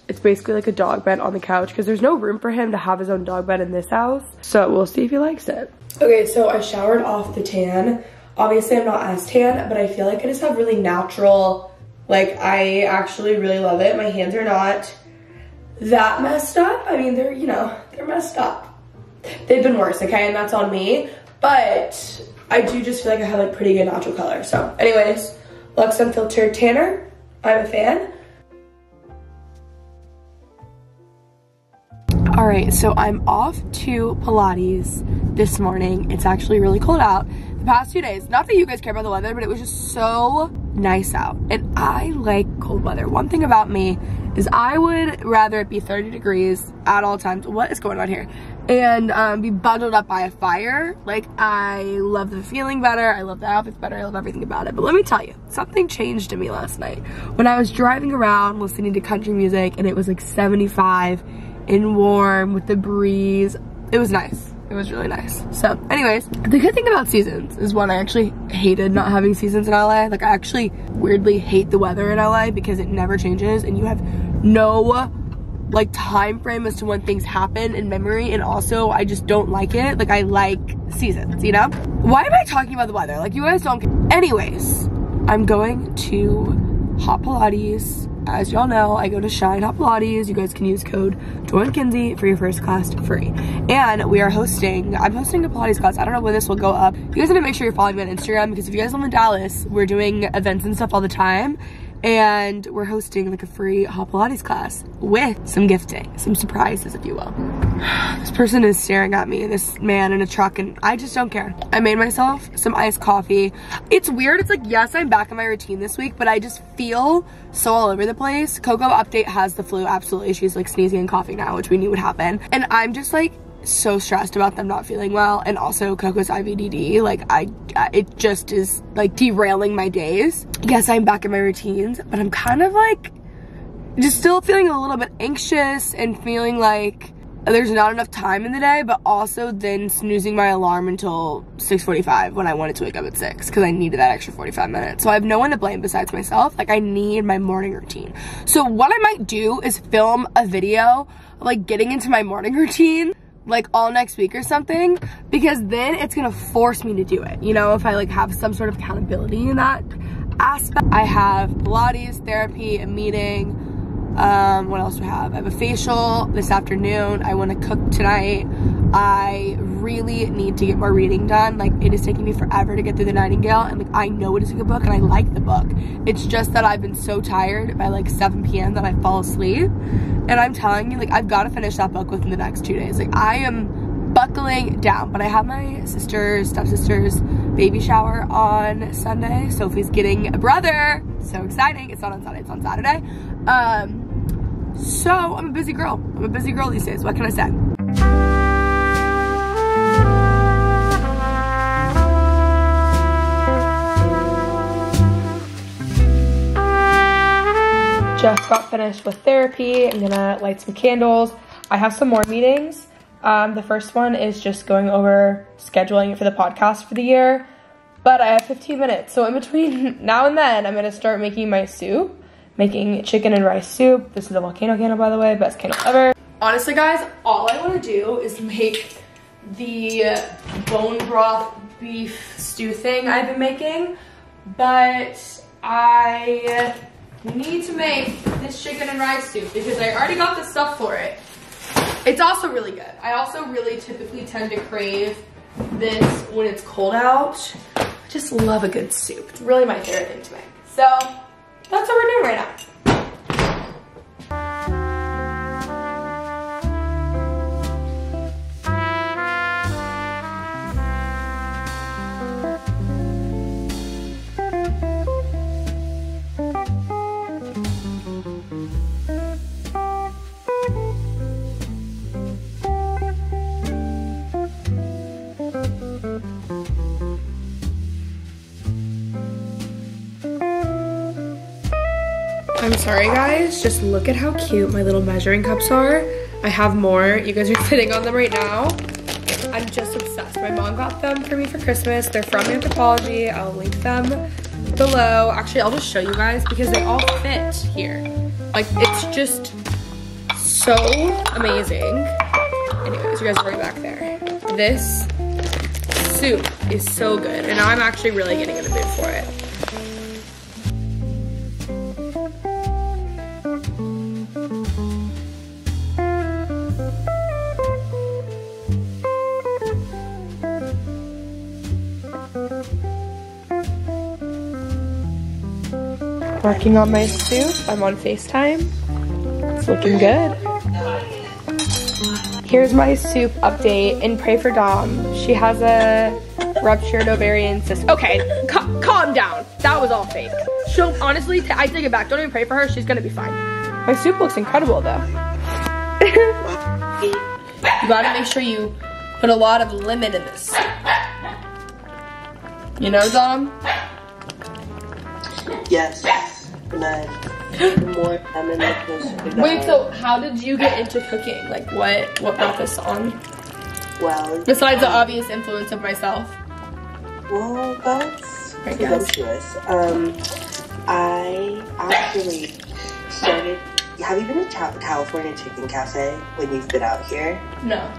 It's basically like a dog bed on the couch because there's no room for him to have his own dog bed in this house. So we'll see if he likes it. Okay, so I showered off the tan. Obviously, I'm not as tan, but I feel like I just have really natural, like I actually really love it. My hands are not that messed up. I mean, they're, you know, they're messed up. They've been worse, okay? And that's on me. But I do just feel like I have like pretty good natural color. So anyways, Lux Unfiltered Tanner. I'm a fan. All right, so I'm off to Pilates this morning. It's actually really cold out. The past 2 days, not that you guys care about the weather, but it was just so nice out. And I like cold weather. One thing about me is I would rather it be 30 degrees at all times. What is going on here? And be bundled up by a fire. Like, I love the feeling better. I love the outfits better. I love everything about it. But let me tell you, something changed in me last night. When I was driving around listening to country music and it was like 75 and warm with the breeze, it was nice. It was really nice. So anyways, the good thing about seasons is one, I actually hated not having seasons in LA. Like I actually weirdly hate the weather in LA because it never changes and you have no like time frame as to when things happen in memory. And also I just don't like it. Like I like seasons, you know? Why am I talking about the weather? Like you guys don't care. Anyways, I'm going to Hot Pilates. As y'all know, I go to Shine Hot Pilates. You guys can use code Joy and Kinsey for your first class free. And we are hosting, I'm hosting a Pilates class. I don't know when this will go up. You guys need to make sure you're following me on Instagram because if you guys live in Dallas, we're doing events and stuff all the time. And we're hosting like a free Hot Pilates class with some gifting, some surprises, if you will. This person is staring at me, this man in a truck, and I just don't care. I made myself some iced coffee. It's weird, it's like, yes, I'm back in my routine this week, but I just feel so all over the place. Coco update has the flu, absolutely. She's like sneezing and coughing now, which we knew would happen. And I'm just like so stressed about them not feeling well. And also Coco's IVDD, like it just is like derailing my days. Yes, I'm back in my routines, but I'm kind of like just still feeling a little bit anxious and feeling like there's not enough time in the day, but also then snoozing my alarm until 6:45 when I wanted to wake up at 6 because I needed that extra 45 minutes. So I have no one to blame besides myself. Like I need my morning routine. So what I might do is film a video of like getting into my morning routine like all next week or something, because then it's gonna force me to do it. You know, if I like have some sort of accountability in that aspect. I have Pilates, therapy, a meeting. What else do I have? I have a facial this afternoon. I wanna cook tonight. I really need to get more reading done. Like it is taking me forever to get through The Nightingale, and like I know it is a good book and I like the book. It's just that I've been so tired by like 7 p.m. that I fall asleep. And I'm telling you, like I've got to finish that book within the next 2 days. Like I am buckling down, but I have my sister's, stepsister's baby shower on Sunday. Sophie's getting a brother. So exciting. It's not on Sunday, it's on Saturday. So I'm a busy girl. I'm a busy girl these days. What can I say? Just got finished with therapy. I'm gonna light some candles. I have some more meetings. The first one is just going over scheduling it for the podcast for the year, but I have 15 minutes. So in between now and then, I'm gonna start making my soup, making chicken and rice soup. This is a volcano candle, by the way, best candle ever. Honestly, guys, all I wanna do is make the bone broth beef stew thing I've been making, but I need to make this chicken and rice soup because I already got the stuff for it. It's also really good. I also really typically tend to crave this when it's cold out. I just love a good soup. It's really my favorite thing to make. So that's what we're doing right now. I'm sorry guys, just look at how cute my little measuring cups are. I have more, you guys are sitting on them right now. I'm just obsessed. My mom got them for me for Christmas. They're from Anthropologie, I'll link them below. Actually, I'll just show you guys because they all fit here. Like, it's just so amazing. Anyways, you guys are right back there. This soup is so good and I'm actually really getting in the mood for it. Working on my soup. I'm on FaceTime. It's looking good. Here's my soup update and pray for Dom. She has a ruptured ovarian cyst. Okay, calm down. That was all fake. She'll honestly, I take it back. Don't even pray for her. She's gonna be fine. My soup looks incredible though. You gotta make sure you put a lot of lemon in this. You know, Dom? Yes. Nice. More lemon like. Wait, so how did you get into cooking? Like what brought this on? Well, besides the obvious influence of myself. Well, that's presumptuous. I actually started. Have you been to California Chicken Cafe when you've been out here? No.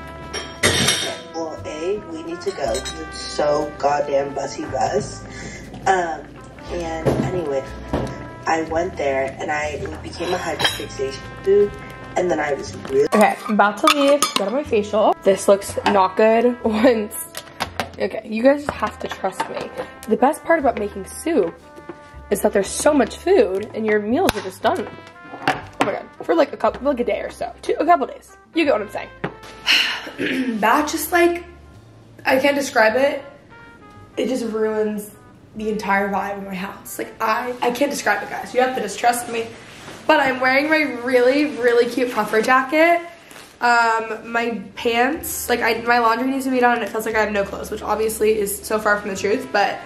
Well, A, we need to go because it's so goddamn buzz. And anyway, I went there and I became a hyperfixation food, and then I was really okay. I'm about to leave, go to my facial. This looks not good once. Okay, you guys just have to trust me. The best part about making soup is that there's so much food and your meals are just done. Oh my god, for like a day or so, a couple days. You get what I'm saying? That just like, I can't describe it. It just ruins the entire vibe of my house. Like I can't describe it, guys. You have to just trust me. But I'm wearing my really cute puffer jacket. My pants, like my laundry needs to be done and it feels like I have no clothes, which obviously is so far from the truth, but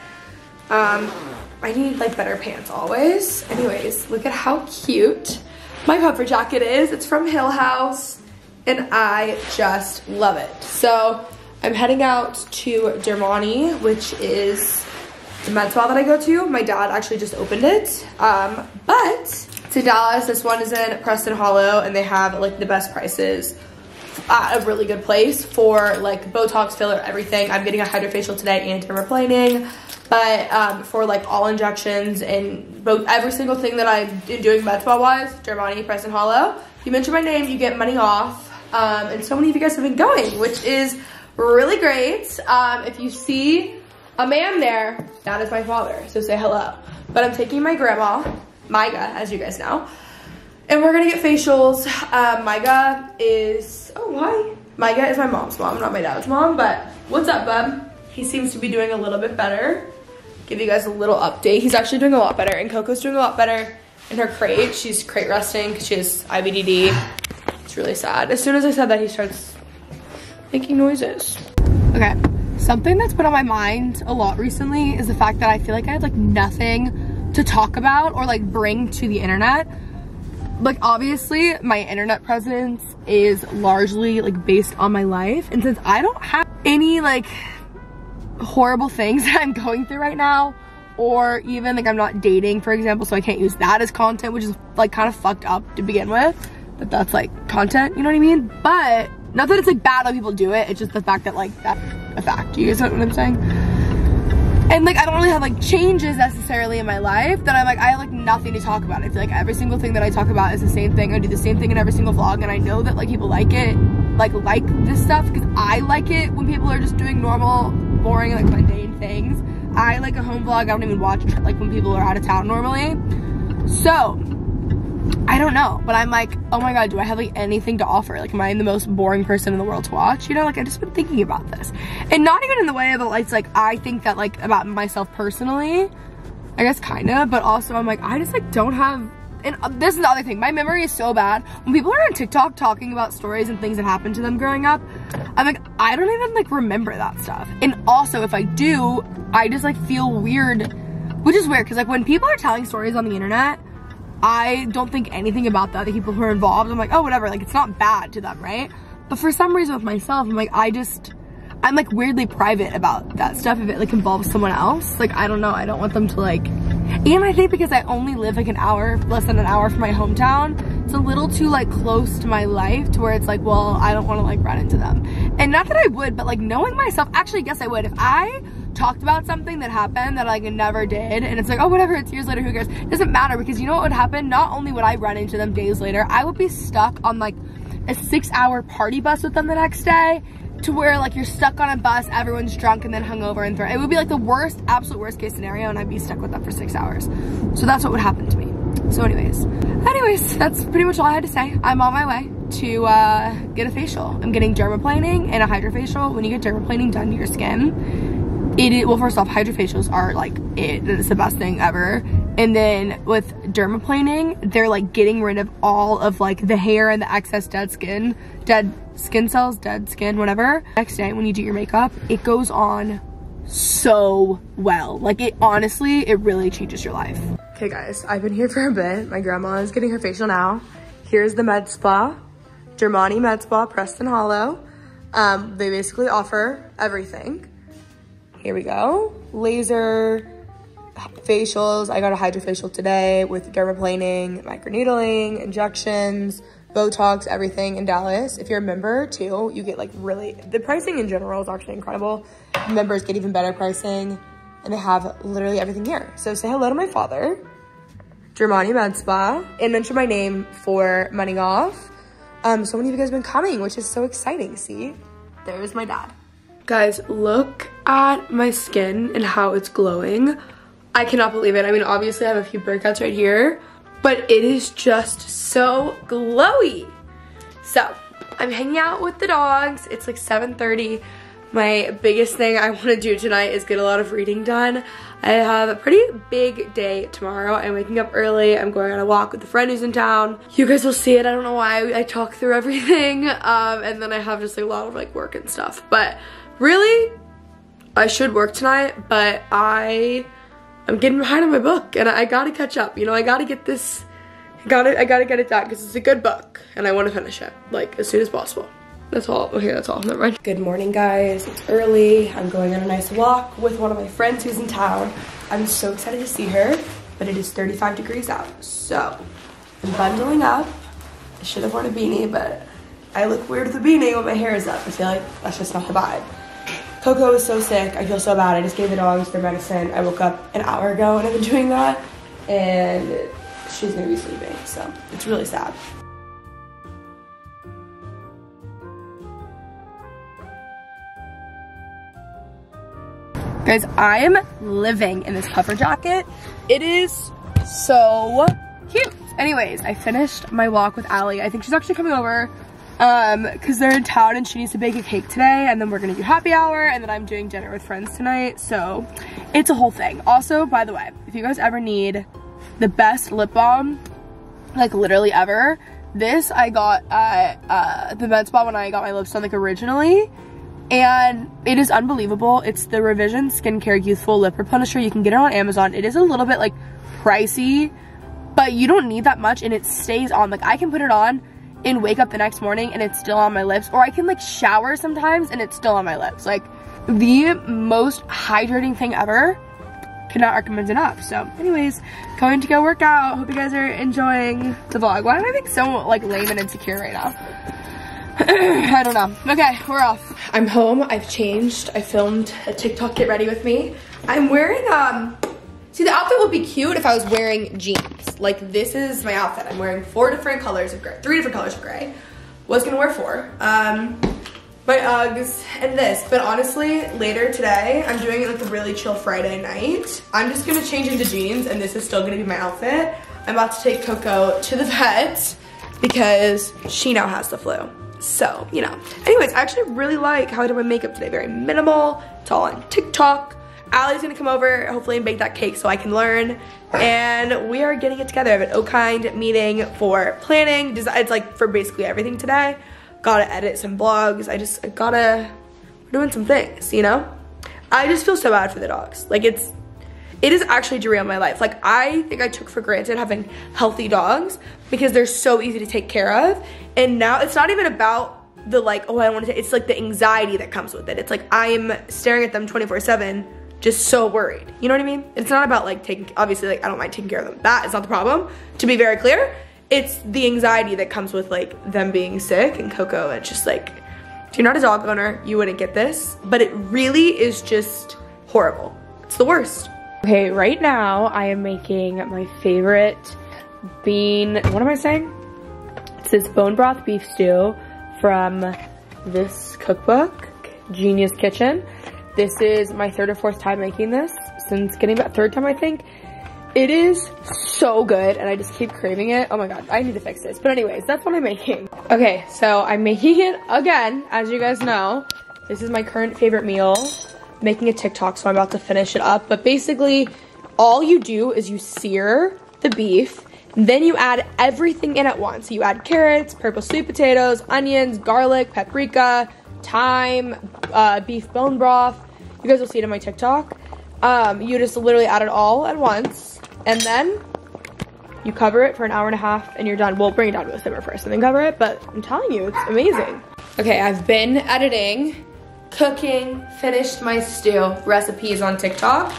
I need like better pants always. Anyways, look at how cute my puffer jacket is. It's from Hill House and I just love it. So I'm heading out to Dermani, which is the med spa that I go to. My dad actually just opened it, but to Dallas. This one is in Preston Hollow and they have like the best prices at a really good place for like Botox, filler, everything. I'm getting a hydrofacial today and dermaplaning, but for like all injections and every single thing that I'm doing med spa wise, Dermani, Preston Hollow. If you mention my name, you get money off, and so many of you guys have been going, which is really great. If you see a man there, that is my father, so say hello. But I'm taking my grandma, Micah, as you guys know, and we're gonna get facials. Micah is, oh, hi. Micah is my mom's mom, not my dad's mom, but what's up, bub? He seems to be doing a little bit better. Give you guys a little update. He's actually doing a lot better, and Coco's doing a lot better in her crate. She's crate resting because she has IVDD. It's really sad. As soon as I said that, he starts making noises. Okay. Something that's been on my mind a lot recently is the fact that I feel like I had like nothing to talk about or like bring to the internet Like, obviously, my internet presence is largely, like, based on my life. And since I don't have any, like, horrible things that I'm going through right now, or even, like, I'm not dating, for example, so I can't use that as content, which is, like, kind of fucked up to begin with, that that's, like, content, you know what I mean? But not that it's, like, bad how people do it, it's just the fact that, like, that's a fact. You guys know what I'm saying? And, like, I don't really have, like, changes necessarily in my life that I'm, like, I have, like, nothing to talk about. I feel like every single thing that I talk about is the same thing. I do the same thing in every single vlog, and I know that, like, people like it, like this stuff, because I like it when people are just doing normal, boring, like, mundane things. I like a home vlog. I don't even watch, like, when people are out of town normally. So, I don't know, but I'm like, oh my god, do I have, like, anything to offer? Like, am I the most boring person in the world to watch? You know, like, I've just been thinking about this. And not even in the way of, it's like, I think that, like, about myself personally, I guess kind of, but also I'm like, I just, like, don't have, and this is the other thing, my memory is so bad. When people are on TikTok talking about stories and things that happened to them growing up, I'm like, I don't even, like, remember that stuff. And also, if I do, I just, like, feel weird, which is weird, because, like, when people are telling stories on the internet, I don't think anything about that. The people who are involved, I'm like, oh, whatever, like, it's not bad to them, right? But for some reason with myself, I'm like, I'm like weirdly private about that stuff if it, like, involves someone else. Like, I don't know, I don't want them to, like, and I think because I only live, like, less than an hour from my hometown, it's a little too, like, close to my life to where it's like, well, I don't want to, like, run into them. And not that I would, but, like, knowing myself, actually, yes, I would. If I talked about something that happened that I, like, never did, and it's like, oh, whatever, it's years later, who cares? It doesn't matter, because you know what would happen? Not only would I run into them days later, I would be stuck on, like, a 6-hour party bus with them the next day, to where, like, you're stuck on a bus, everyone's drunk and then hungover and it would be, like, the worst, absolute worst case scenario, and I'd be stuck with them for 6 hours. So that's what would happen to me. So anyways, that's pretty much all I had to say. I'm on my way to get a facial. I'm getting dermaplaning and a hydrofacial. When you get dermaplaning done to your skin, well, first off, hydrofacials are, like, it's the best thing ever. And then with dermaplaning, they're, like, getting rid of all of, like, the hair and the excess dead skin cells, whatever. Next day when you do your makeup, it goes on so well. Like, it really changes your life. Okay guys, I've been here for a bit. My grandma is getting her facial now. Here's the med spa, Dermani Med Spa, Preston Hollow. They basically offer everything. Here we go. Laser, facials. I got a hydrofacial today with dermaplaning, microneedling, injections, Botox, everything in Dallas. If you're a member too, you get, like, really, the pricing in general is actually incredible. Members get even better pricing, and they have literally everything here. So say hello to my father, Dermani Med Spa, and mention my name for money off. So many of you guys have been coming, which is so exciting. See, there's my dad. Guys, look at my skin and how it's glowing. I cannot believe it. I mean, obviously I have a few breakouts right here, but it is just so glowy. So I'm hanging out with the dogs. It's like 7:30. My biggest thing I want to do tonight is get a lot of reading done. I have a pretty big day tomorrow. I'm waking up early. I'm going on a walk with a friend who's in town. You guys will see it. I don't know why I talk through everything. And then I have just, like, a lot of, like, work and stuff. But really, I should work tonight, but I'm getting behind on my book, and I gotta catch up. You know, I gotta get this, I gotta get it done, because it's a good book, and I want to finish it, like, as soon as possible. That's all. Okay, that's all. Never mind. Good morning, guys. It's early. I'm going on a nice walk with one of my friends who's in town. I'm so excited to see her, but it is 35 degrees out, so I'm bundling up. I should have worn a beanie, but I look weird with a beanie when my hair is up. I feel like that's just not the vibe. Coco is so sick. I feel so bad. I just gave the dogs their medicine. I woke up an hour ago and I've been doing that, and she's gonna be sleeping, so it's really sad. Guys, I am living in this puffer jacket. It is so cute. Anyways, I finished my walk with Allie. I think she's actually coming over, because they're in town and she needs to bake a cake today, and then we're gonna do happy hour, and then I'm doing dinner with friends tonight, so it's a whole thing. Also, by the way, if you guys ever need the best lip balm, like, literally ever, this I got at the med spa when I got my lips done, like, originally, and it is unbelievable. It's the Revision Skincare Youthful Lip Replenisher. You can get it on Amazon. It is a little bit, like, pricey, but you don't need that much and it stays on. Like, I can put it on and wake up the next morning and it's still on my lips, or I can like shower sometimes and it's still on my lips. Like, the most hydrating thing ever. Cannot recommend enough. So anyways, going to go work out. Hope you guys are enjoying the vlog. Why am I being so like lame and insecure right now? I don't know. Okay, we're off. I'm home, I've changed. I filmed a TikTok get ready with me. I'm wearing, see, the outfit would be cute if I was wearing jeans. Like, this is my outfit. I'm wearing three different colors of gray. Was gonna wear four. My Uggs and this, but honestly, later today, I'm doing it like a really chill Friday night. I'm just gonna change into jeans, and this is still gonna be my outfit. I'm about to take Coco to the vet because she now has the flu. So, you know. Anyways, I actually really like how I did my makeup today. Very minimal, it's all on TikTok. Allie's gonna come over, hopefully, and bake that cake so I can learn. And we are getting it together. I have an O-Kind meeting for planning. It's like for basically everything today. Gotta edit some vlogs. We're doing some things, you know? I just feel so bad for the dogs. Like, it is actually derailed my life. Like, I think I took for granted having healthy dogs because they're so easy to take care of. And now it's not even about the like, oh, I want to, it's like the anxiety that comes with it. It's like, I'm staring at them 24/7, just so worried. You know what I mean? It's not about like taking, obviously, like I don't mind taking care of them. That is not the problem, to be very clear. It's the anxiety that comes with like them being sick and Coco. It's just like, if you're not a dog owner, you wouldn't get this, but it really is just horrible. It's the worst. Okay, right now I am making my favorite bean, what am I saying? It's this bone broth beef stew from this cookbook, Genius Kitchen. This is my third or fourth time making this, since getting about third time I think. It is so good, and I just keep craving it. Oh my god, I need to fix this. But anyways, that's what I'm making. Okay, so I'm making it again, as you guys know. This is my current favorite meal. I'm making a TikTok, so I'm about to finish it up. But basically, all you do is you sear the beef, then you add everything in at once. So you add carrots, purple sweet potatoes, onions, garlic, paprika, thyme, beef bone broth. You guys will see it in my TikTok. You just literally add it all at once, and then you cover it for an hour and a half, and you're done. We'll bring it down to a simmer first and then cover it, but I'm telling you, it's amazing. Okay, I've been editing, cooking, finished my stew recipes on TikTok.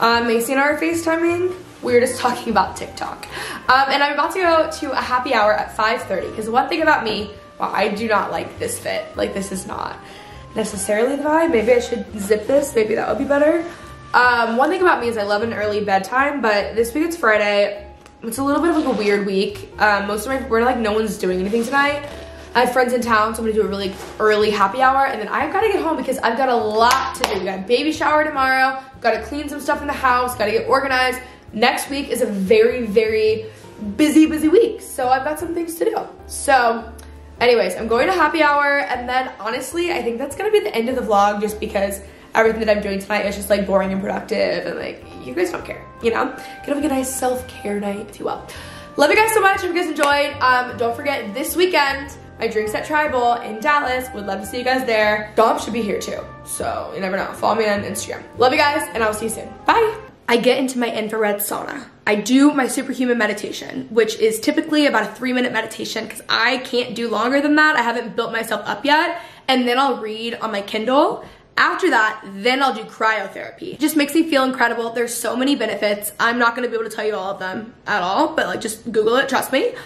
Macy and I are FaceTiming. We were just talking about TikTok. And I'm about to go to a happy hour at 5:30, because one thing about me, well, I do not like this fit. Like, this is not necessarily the vibe. Maybe I should zip this. Maybe that would be better. One thing about me is I love an early bedtime, but this week it's Friday. It's a little bit of like a weird week. Most of we're like, no one's doing anything tonight. I have friends in town, so I'm gonna do a really early happy hour, and then I've gotta get home because I've got a lot to do. We got a baby shower tomorrow, gotta clean some stuff in the house, gotta get organized. Next week is a very, very busy week, so I've got some things to do. So anyways, I'm going to happy hour, and then honestly, I think that's gonna be the end of the vlog, just because everything that I'm doing tonight is just like boring and productive, and like, you guys don't care, you know? Gonna have a nice self-care night as well. Love you guys so much, hope you guys enjoyed. Don't forget, this weekend, my drink's at Tribal in Dallas. Would love to see you guys there. Dom should be here too, so you never know. Follow me on Instagram. Love you guys, and I'll see you soon. Bye. I get into my infrared sauna. I do my superhuman meditation, which is typically about a 3-minute meditation because I can't do longer than that. I haven't built myself up yet. And then I'll read on my Kindle. After that, then I'll do cryotherapy. It just makes me feel incredible. There's so many benefits. I'm not gonna be able to tell you all of them at all, but like, just Google it, trust me.